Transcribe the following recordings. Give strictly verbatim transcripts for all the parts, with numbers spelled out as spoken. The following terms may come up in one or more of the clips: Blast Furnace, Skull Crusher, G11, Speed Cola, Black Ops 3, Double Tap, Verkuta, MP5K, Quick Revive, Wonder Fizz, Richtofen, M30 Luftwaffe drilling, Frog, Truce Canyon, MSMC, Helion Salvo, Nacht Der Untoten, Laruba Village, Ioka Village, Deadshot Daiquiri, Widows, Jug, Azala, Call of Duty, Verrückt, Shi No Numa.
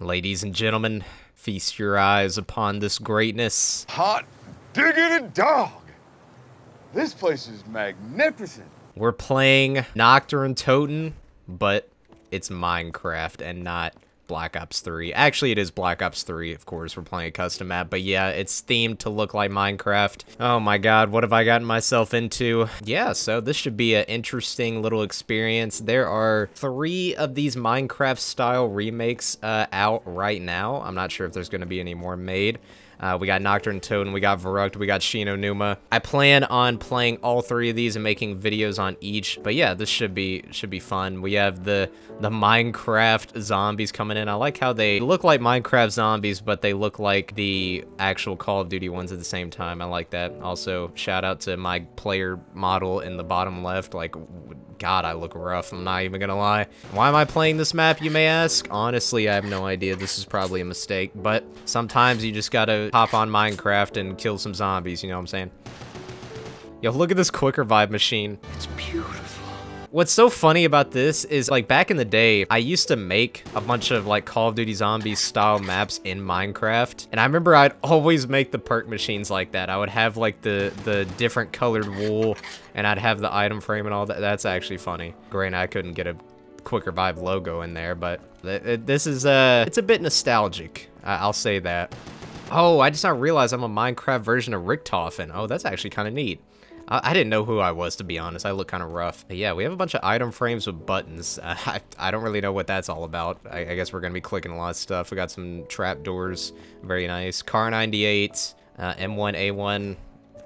Ladies and gentlemen, feast your eyes upon this greatness. Hot diggity dog! This place is magnificent! We're playing Nacht Der Untoten, but it's Minecraft and not Black Ops three. Actually, it is Black Ops three, of course. We're playing a custom map, but yeah, it's themed to look like Minecraft. Oh my god, what have I gotten myself into? Yeah, so this should be an interesting little experience. There are three of these Minecraft-style remakes uh, out right now. I'm not sure if there's going to be any more made. Uh, we got Nacht Der Untoten, we got Verrückt, we got Shi No Numa. I plan on playing all three of these and making videos on each. But yeah, this should be should be fun. We have the the Minecraft zombies coming in. I like how they look like Minecraft zombies, but they look like the actual Call of Duty ones at the same time. I like that. Also, shout out to my player model in the bottom left. Like, God, I look rough. I'm not even gonna lie. Why am I playing this map, you may ask? Honestly, I have no idea. This is probably a mistake, but sometimes you just gotta hop on Minecraft and kill some zombies, you know what I'm saying? Yo, look at this Quick Revive machine. It's beautiful. What's so funny about this is, like, back in the day, I used to make a bunch of, like, Call of Duty Zombies style maps in Minecraft. And I remember I'd always make the perk machines like that. I would have, like, the, the different colored wool, and I'd have the item frame and all that. That's actually funny. Granted, I couldn't get a Quick Revive logo in there, but th th this is, uh, it's a bit nostalgic. I I'll say that. Oh, I just not realized I'm a Minecraft version of Richtofen. Oh, that's actually kind of neat. I didn't know who I was, to be honest. I look kind of rough. But yeah, we have a bunch of item frames with buttons. Uh, I, I don't really know what that's all about. I, I guess we're going to be clicking a lot of stuff. We got some trapdoors. Very nice. Car ninety-eight, uh, M one A one,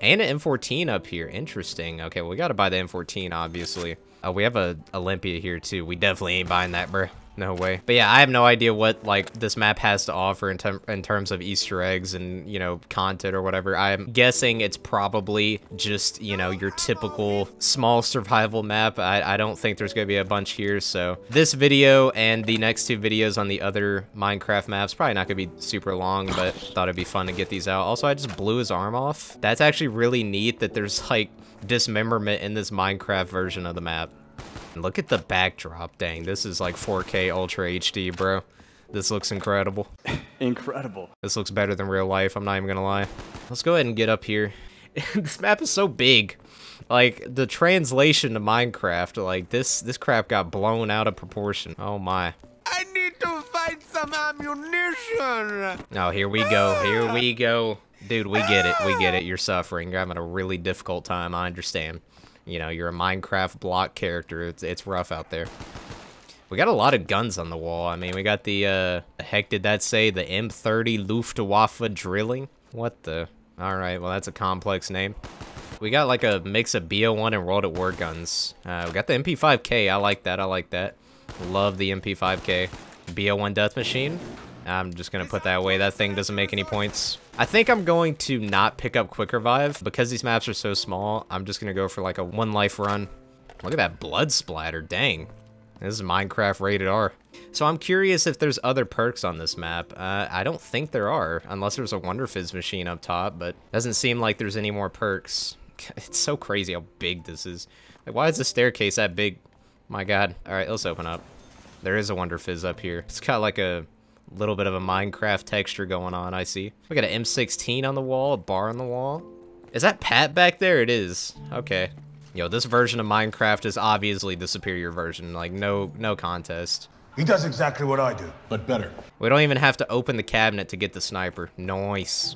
and an M fourteen up here. Interesting. Okay, well, we got to buy the M fourteen, obviously. Uh, we have a Olympia here, too. We definitely ain't buying that, bruh. No way. But yeah, I have no idea what, like, this map has to offer in, ter in terms of Easter eggs and, you know, content or whatever. I'm guessing it's probably just, you know, your typical small survival map. I, I don't think there's going to be a bunch here. So this video and the next two videos on the other Minecraft maps, probably not going to be super long, but thought it'd be fun to get these out. Also, I just blew his arm off. That's actually really neat that there's, like, dismemberment in this Minecraft version of the map. Look at the backdrop. Dang, this is like four K Ultra H D, bro. This looks incredible. Incredible. This looks better than real life, I'm not even gonna lie. Let's go ahead and get up here. This map is so big. Like, the translation to Minecraft, like, this this crap got blown out of proportion. Oh my. I need to find some ammunition! Oh, here we go, here we go. Dude, we get it, we get it. You're suffering. You're having a really difficult time, I understand. You know, you're a Minecraft block character. It's, it's rough out there. We got a lot of guns on the wall. I mean, we got the, uh, the heck did that say? The M thirty Luftwaffe drilling? What the? All right, well, that's a complex name. We got, like, a mix of B O one and World at War guns. Uh, we got the M P five K. I like that. I like that. Love the M P five K. B O one Death Machine. I'm just going to put that away. That thing doesn't make any points. I think I'm going to not pick up Quick Revive. Because these maps are so small, I'm just going to go for like a one life run. Look at that blood splatter. Dang. This is Minecraft rated R. So I'm curious if there's other perks on this map. Uh, I don't think there are. Unless there's a Wonder Fizz machine up top. But doesn't seem like there's any more perks. It's so crazy how big this is. Like, why is the staircase that big? My god. Alright, let's open up. There is a Wonder Fizz up here. It's got like a little bit of a Minecraft texture going on, I see. We got an M sixteen on the wall, a bar on the wall. Is that Pat back there? It is. Okay. Yo, this version of Minecraft is obviously the superior version. Like, no, no contest. He does exactly what I do, but better. We don't even have to open the cabinet to get the sniper. Nice.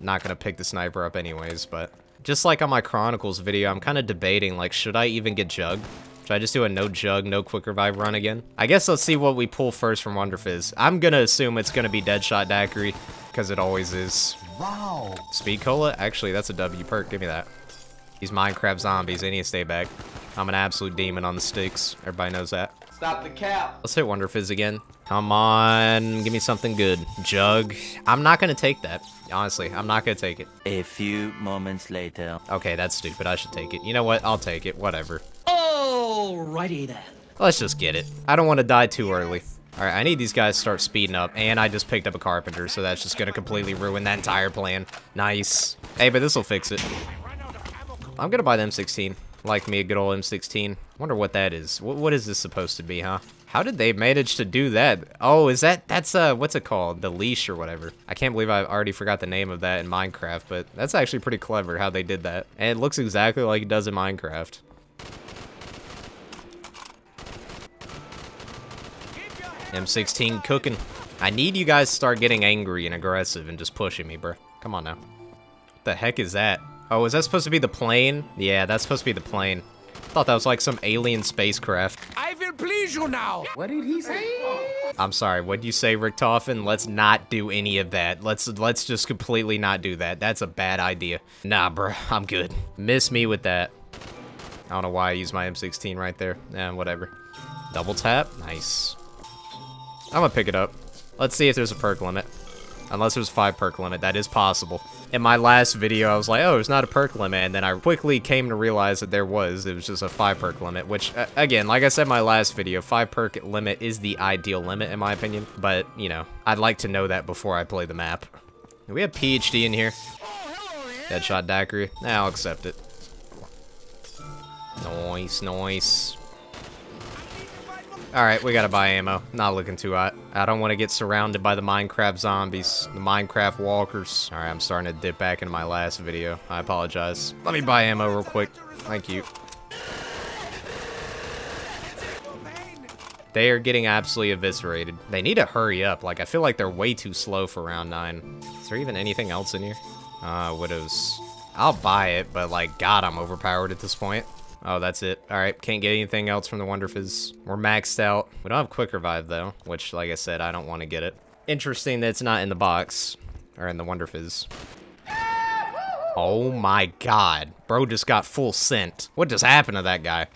Not gonna pick the sniper up anyways, but just like on my Chronicles video, I'm kind of debating, like, should I even get Jug? Should I just do a no Jug, no Quick Revive run again? I guess let's see what we pull first from Wonder Fizz. I'm gonna assume it's gonna be Deadshot Daiquiri, because it always is. Wow. Speed Cola? Actually, that's a W perk. Give me that. These Minecraft zombies, they need to stay back. I'm an absolute demon on the sticks. Everybody knows that. Stop the cap. Let's hit Wonder Fizz again. Come on, give me something good. Jug. I'm not gonna take that. Honestly, I'm not gonna take it. A few moments later. Okay, that's stupid. I should take it. You know what? I'll take it. Whatever. Alrighty then. Let's just get it. I don't want to die too early. Alright, I need these guys to start speeding up. And I just picked up a carpenter, so that's just going to completely ruin that entire plan. Nice. Hey, but this will fix it. I'm going to buy the M sixteen. Like me a good old M sixteen. Wonder what that is. What, what is this supposed to be, huh? How did they manage to do that? Oh, is that, that's, uh, what's it called? The leash or whatever. I can't believe I already forgot the name of that in Minecraft, but that's actually pretty clever how they did that. And it looks exactly like it does in Minecraft. M sixteen cooking. I need you guys to start getting angry and aggressive and just pushing me, bro. Come on now. What the heck is that? Oh, is that supposed to be the plane? Yeah, that's supposed to be the plane. I thought that was like some alien spacecraft. I will please you now. What did he say? Oh. I'm sorry. What did you say, Richtofen? Let's not do any of that. Let's let's just completely not do that. That's a bad idea. Nah, bro. I'm good. Miss me with that. I don't know why I used my M sixteen right there. Yeah, whatever. Double tap. Nice. I'm gonna pick it up. Let's see if there's a perk limit. Unless there's a five perk limit, that is possible. In my last video, I was like, oh, there's not a perk limit, and then I quickly came to realize that there was. It was just a five perk limit, which, uh, again, like I said in my last video, five perk limit is the ideal limit, in my opinion. But, you know, I'd like to know that before I play the map. Do we have P H D in here? Deadshot Daiquiri? Nah, I'll accept it. Nice, nice. Alright, we gotta buy ammo. Not looking too hot. I don't want to get surrounded by the Minecraft zombies, the Minecraft walkers. Alright, I'm starting to dip back into my last video. I apologize. Let me buy ammo real quick. Thank you. They are getting absolutely eviscerated. They need to hurry up. Like, I feel like they're way too slow for round nine. Is there even anything else in here? Uh, Widows. I'll buy it, but like, God, I'm overpowered at this point. Oh, that's it. All right, can't get anything else from the Wonder Fizz. We're maxed out. We don't have Quick Revive, though, which, like I said, I don't want to get it. Interesting that it's not in the box, or in the Wonder Fizz. Oh my God. Bro just got full scent. What just happened to that guy?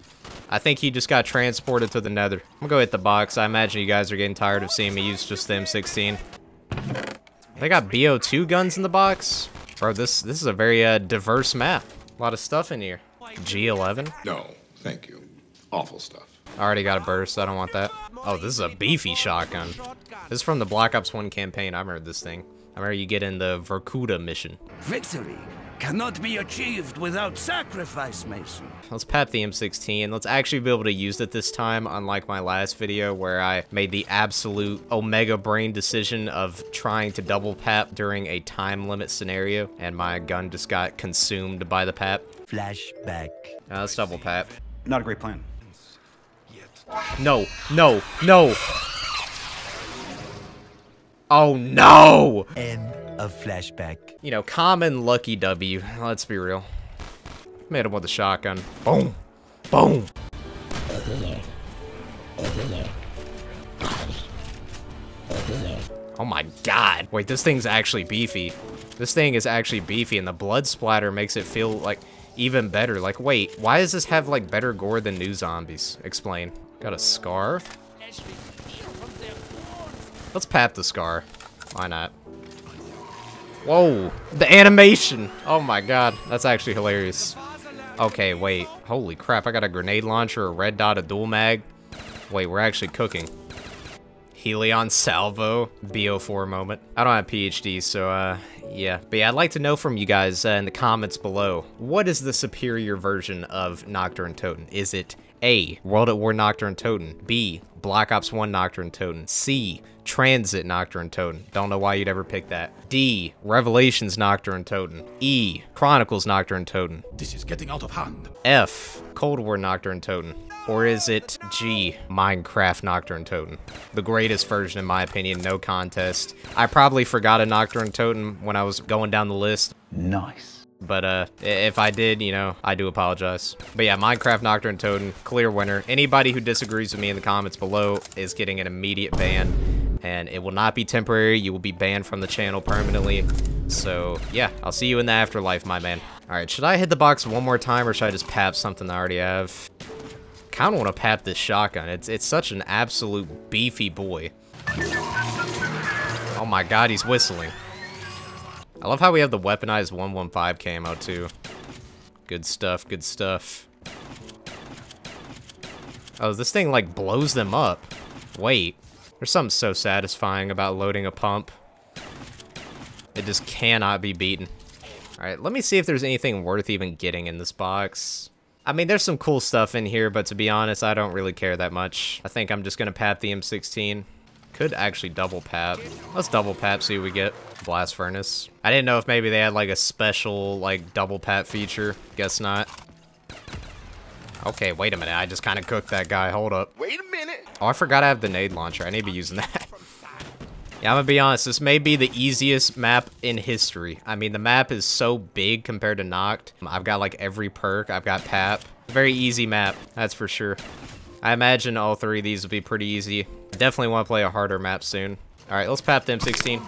I think he just got transported to the nether. I'm gonna go hit the box. I imagine you guys are getting tired of seeing me use just the M sixteen. They got B O two guns in the box? Bro, this, this is a very uh, diverse map. A lot of stuff in here. G eleven? No, thank you. Awful stuff. I already got a burst. I don't want that. Oh, this is a beefy shotgun. This is from the Black Ops one campaign. I remember this thing. I remember you get in the Verkuta mission. Victory cannot be achieved without sacrifice, Mason. Let's pap the M sixteen. Let's actually be able to use it this time, unlike my last video where I made the absolute omega brain decision of trying to double pap during a time limit scenario, and my gun just got consumed by the pap. Flashback. Uh, let's double pap. Not a great plan. No, no, no. Oh no! End of flashback. You know, common lucky W. Let's be real. Made him with a shotgun. Boom. Boom. Oh my God. Wait, this thing's actually beefy. This thing is actually beefy, and the blood splatter makes it feel like even better. Like, wait, why does this have like better gore than new zombies? Explain. Got a scar. Let's pap the scar. Why not? Whoa, the animation. Oh my God, that's actually hilarious. Okay, wait, holy crap, I got a grenade launcher, a red dot, a dual mag. Wait, we're actually cooking. Helion Salvo, B O four moment. I don't have P H D, so uh, yeah. But yeah, I'd like to know from you guys uh, in the comments below, what is the superior version of Nacht Der Untoten? Is it A, World at War Nacht Der Untoten, B, Black Ops one Nacht Der Untoten, C, Transit Nacht Der Untoten, don't know why you'd ever pick that, D, Revelations Nacht Der Untoten, E, Chronicles Nacht Der Untoten, this is getting out of hand, F, Cold War Nacht Der Untoten, or is it G, Minecraft Nacht Der Untoten? The greatest version, in my opinion, no contest. I probably forgot a Nacht Der Untoten when I was going down the list. Nice. But uh, if I did, you know, I do apologize. But yeah, Minecraft Nacht Der Untoten, clear winner. Anybody who disagrees with me in the comments below is getting an immediate ban. And it will not be temporary. You will be banned from the channel permanently. So yeah, I'll see you in the afterlife, my man. All right, should I hit the box one more time or should I just pap something I already have? Kind of want to pap this shotgun. It's, it's such an absolute beefy boy. Oh my God, he's whistling. I love how we have the weaponized one fifteen K ammo too. Good stuff, good stuff. Oh, this thing like blows them up. Wait, there's something so satisfying about loading a pump. It just cannot be beaten. All right, let me see if there's anything worth even getting in this box. I mean, there's some cool stuff in here, but to be honest, I don't really care that much. I think I'm just gonna pap the M sixteen. Could actually double pap. Let's double pap, see what we get. Blast Furnace. I didn't know if maybe they had like a special like double pap feature. Guess not. Okay, wait a minute. I just kind of cooked that guy. Hold up. Wait a minute. Oh, I forgot I have the nade launcher. I need to be using that. Yeah, I'm gonna be honest. This may be the easiest map in history. I mean, the map is so big compared to Nacht. I've got like every perk. I've got pap. Very easy map. That's for sure. I imagine all three of these will be pretty easy. Definitely want to play a harder map soon. All right, let's pap the M sixteen.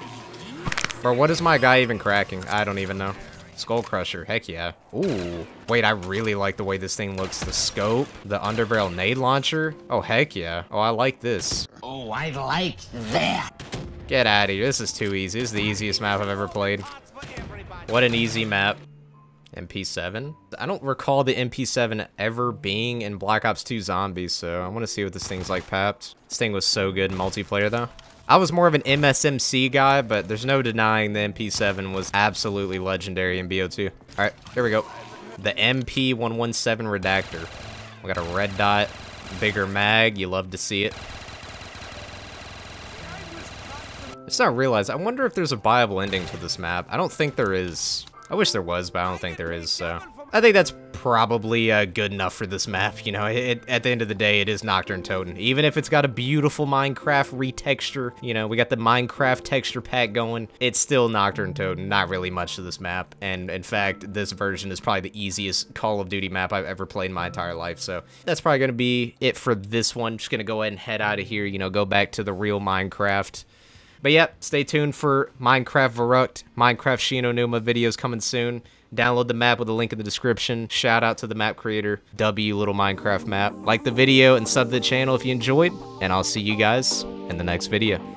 Bro, what is my guy even cracking? I don't even know. Skull Crusher, heck yeah. Ooh, wait, I really like the way this thing looks. The scope, the underbarrel nade launcher. Oh, heck yeah. Oh, I like this. Oh, I like that. Get out of here, this is too easy. This is the easiest map I've ever played. What an easy map. M P seven? I don't recall the M P seven ever being in Black Ops two Zombies, so I want to see what this thing's like papped. This thing was so good in multiplayer, though. I was more of an M S M C guy, but there's no denying the M P seven was absolutely legendary in B O two. All right, here we go. The M P one seventeen Redactor. We got a red dot, bigger mag. You love to see it. It's not realized. I wonder if there's a viable ending to this map. I don't think there is. I wish there was, but I don't think there is, so. I think that's probably uh, good enough for this map, you know? It, it, at the end of the day, it is Nacht Der Untoten. Even if it's got a beautiful Minecraft retexture, you know, we got the Minecraft texture pack going, it's still Nacht Der Untoten. Not really much to this map, and in fact, this version is probably the easiest Call of Duty map I've ever played in my entire life, so that's probably gonna be it for this one. Just gonna go ahead and head out of here, you know, go back to the real Minecraft. But yeah, stay tuned for Minecraft Verrückt, Minecraft Shi No Numa videos coming soon. Download the map with a link in the description. Shout out to the map creator, W Little Minecraft Map. Like the video and sub to the channel if you enjoyed, and I'll see you guys in the next video.